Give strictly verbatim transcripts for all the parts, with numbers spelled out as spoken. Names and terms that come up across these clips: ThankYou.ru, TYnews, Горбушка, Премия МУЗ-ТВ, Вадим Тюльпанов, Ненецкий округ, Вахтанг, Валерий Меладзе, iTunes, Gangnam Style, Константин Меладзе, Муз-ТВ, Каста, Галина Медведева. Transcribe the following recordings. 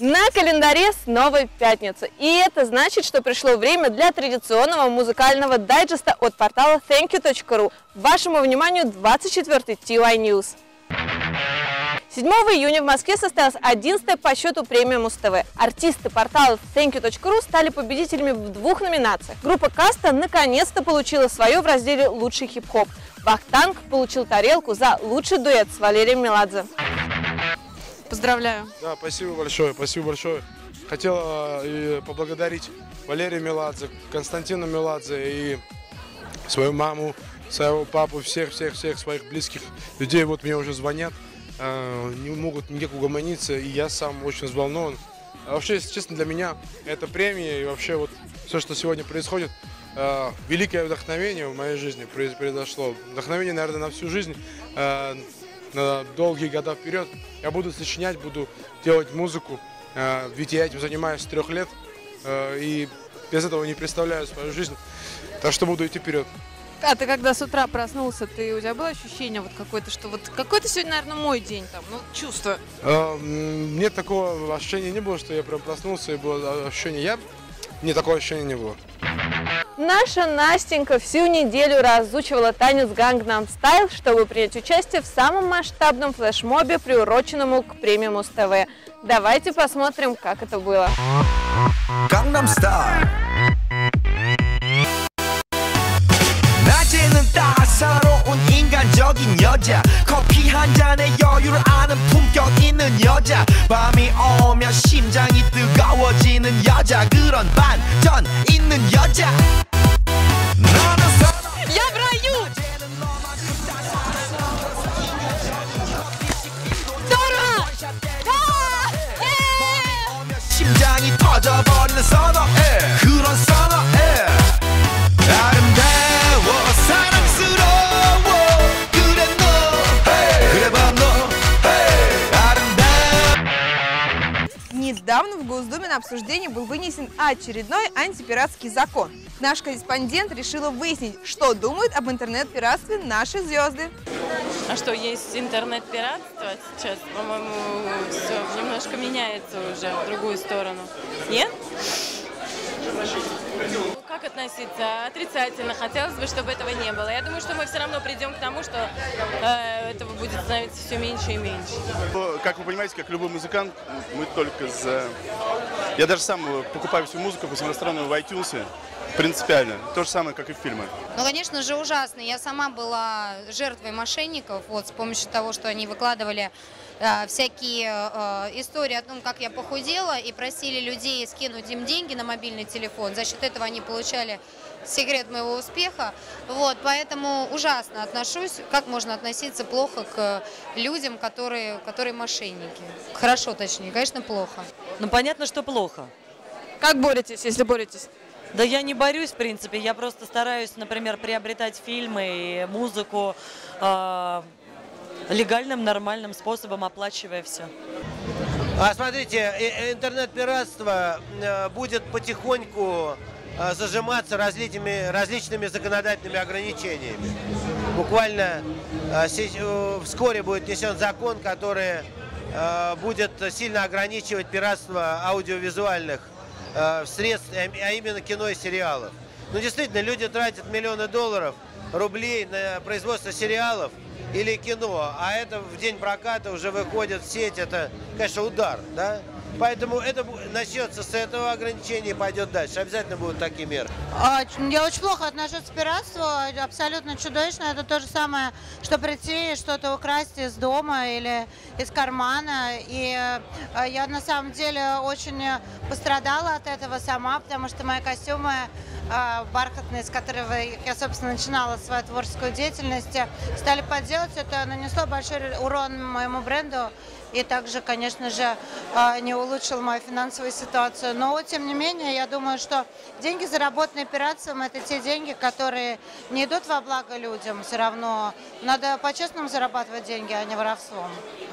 На календаре снова пятница, и это значит, что пришло время для традиционного музыкального дайджеста от портала thankyou точка ру. Вашему вниманию двадцать четвёртый ти уай News. седьмого июня в Москве состоялась одиннадцатая по счету премия Муз-ТВ. Артисты портала thankyou точка ру стали победителями в двух номинациях. Группа «Каста» наконец-то получила свое в разделе «Лучший хип-хоп». Вахтанг получил тарелку за лучший дуэт с Валерием Меладзе. Поздравляю. Да, спасибо большое, спасибо большое. Хотел э, поблагодарить Валерия Меладзе, Константина Меладзе и свою маму, своего папу, всех-всех-всех своих близких людей. Вот мне уже звонят, э, не могут никак угомониться, и я сам очень взволнован. А вообще, если честно, для меня это премия, и вообще вот все, что сегодня происходит, э, великое вдохновение в моей жизни произошло. Вдохновение, наверное, на всю жизнь. Э, на долгие года вперед. Я буду сочинять, буду делать музыку, ведь я этим занимаюсь с трех лет, и без этого не представляю свою жизнь, так что буду идти вперед. А ты когда с утра проснулся, ты, у тебя было ощущение вот какое-то, что вот какой-то сегодня, наверное, мой день, там, ну, чувство? Мне такого ощущения не было, что я прям проснулся, и было ощущение, я, мне такого ощущения не было. Наша Настенька всю неделю разучивала танец Gangnam Style, чтобы принять участие в самом масштабном флешмобе, приуроченному к премии Муз-ТВ. Давайте посмотрим, как это было. Gangnam Style. Я в раю! Здорово! Да! Недавно в Госдуме на обсуждение был вынесен очередной антипиратский закон. Наш корреспондент решила выяснить, что думают об интернет-пиратстве наши звезды. А что, есть интернет-пиратство? Сейчас, по-моему, все немножко меняется уже в другую сторону. Нет? Как относиться? Отрицательно. Хотелось бы, чтобы этого не было. Я думаю, что мы все равно придем к тому, что э, этого будет становиться все меньше и меньше. Как вы понимаете, как любой музыкант, мы только за... Я даже сам покупаю всю музыку, по иностранную, в iTunes. Принципиально. То же самое, как и в фильмах. Ну, конечно же, ужасно. Я сама была жертвой мошенников, вот, с помощью того, что они выкладывали э, всякие э, истории о том, как я похудела, и просили людей скинуть им деньги на мобильный телефон. За счет этого они получали секрет моего успеха. Вот, поэтому ужасно отношусь. Как можно относиться плохо к людям, которые, которые мошенники? Хорошо, точнее. Конечно, плохо. Ну, понятно, что плохо. Как боретесь, если боретесь? Да я не борюсь, в принципе, я просто стараюсь, например, приобретать фильмы и музыку э, легальным, нормальным способом, оплачивая все. А смотрите, интернет-пиратство будет потихоньку зажиматься различными, различными законодательными ограничениями. Буквально вскоре будет внесен закон, который будет сильно ограничивать пиратство аудиовизуальных средств, а именно кино и сериалов. Ну, действительно, люди тратят миллионы долларов, рублей на производство сериалов или кино, а это в день проката уже выходит в сеть, это, конечно, удар, да? Поэтому это начнется с этого ограничения и пойдет дальше. Обязательно будут такие меры. Я очень плохо отношусь к пиратству, абсолютно чудовищно. Это то же самое, что прийти и что-то украсть из дома или из кармана. И я на самом деле очень пострадала от этого сама, потому что мои костюмы бархатные, с которых я, собственно, начинала свою творческую деятельность, стали подделать. Это нанесло большой урон моему бренду и также, конечно же, не улучшил мою финансовую ситуацию. Но, тем не менее, я думаю, что деньги, заработанные пиратством, это те деньги, которые не идут во благо людям все равно. Надо по-честному зарабатывать деньги, а не воровством.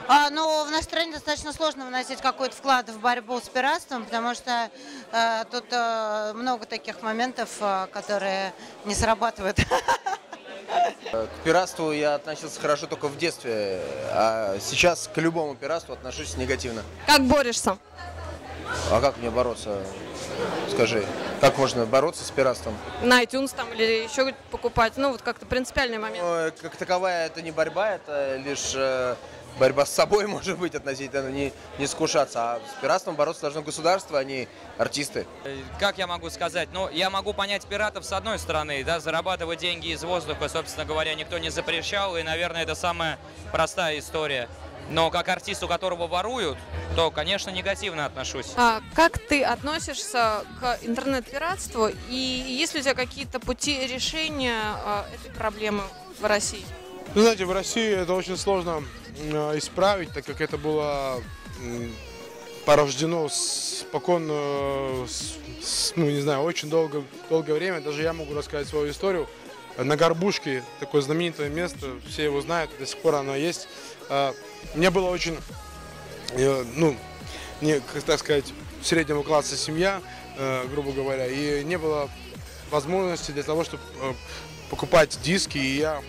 А, но в нашей стране достаточно сложно вносить какой-то вклад в борьбу с пиратством, потому что а, тут а, много таких моментов, а, которые не срабатывают. К пиратству я относился хорошо только в детстве, а сейчас к любому пиратству отношусь негативно. Как борешься? А как мне бороться? Скажи, как можно бороться с пиратством? На iTunes там или еще покупать? Ну, вот как-то принципиальный момент. Ну, как таковая это не борьба, это лишь э, борьба с собой, может быть, относительно, не, не скушаться. А с пиратством бороться должно государство, а не артисты. Как я могу сказать? Ну, я могу понять пиратов с одной стороны, да, зарабатывать деньги из воздуха, собственно говоря, никто не запрещал, и, наверное, это самая простая история. Но как артист, у которого воруют, то, конечно, негативно отношусь. А как ты относишься к интернет-пиратству? И есть ли у тебя какие-то пути решения этой проблемы в России? Вы знаете, в России это очень сложно исправить, так как это было порождено спокойно, ну, не знаю, очень долго, долгое время. Даже я могу рассказать свою историю. На Горбушке, такое знаменитое место, все его знают, до сих пор оно есть. Мне было очень, ну, не, так сказать, среднего класса семья, грубо говоря, и не было возможности для того, чтобы покупать диски. И я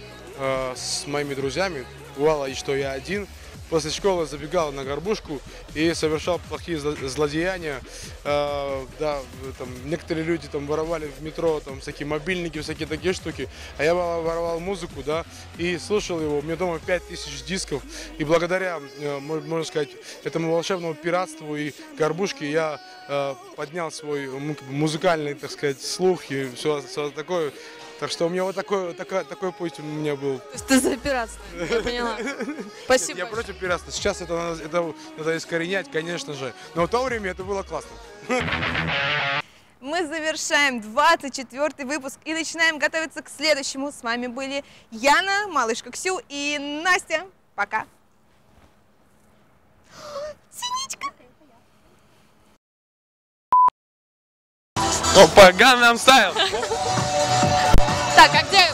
с моими друзьями, бывало, и что я один, после школы забегал на Горбушку и совершал плохие злодеяния. Да, там, некоторые люди там воровали в метро, там всякие мобильники, всякие такие штуки. А я воровал музыку, да, и слушал его. У меня дома пять тысяч дисков. И благодаря, можно сказать, этому волшебному пиратству и Горбушке я поднял свой музыкальный, так сказать, слух и все, все такое. Так что у меня вот такой, такой, такой путь у меня был. То есть ты за пиратство, я поняла. Спасибо. Я против пиратства. Сейчас это надо, это надо искоренять, конечно же. Но в то время это было классно. Мы завершаем двадцать четвёртый выпуск и начинаем готовиться к следующему. С вами были Яна, малышка Ксю и Настя. Пока. Синичка. Опа, Gangnam Style. Так, а где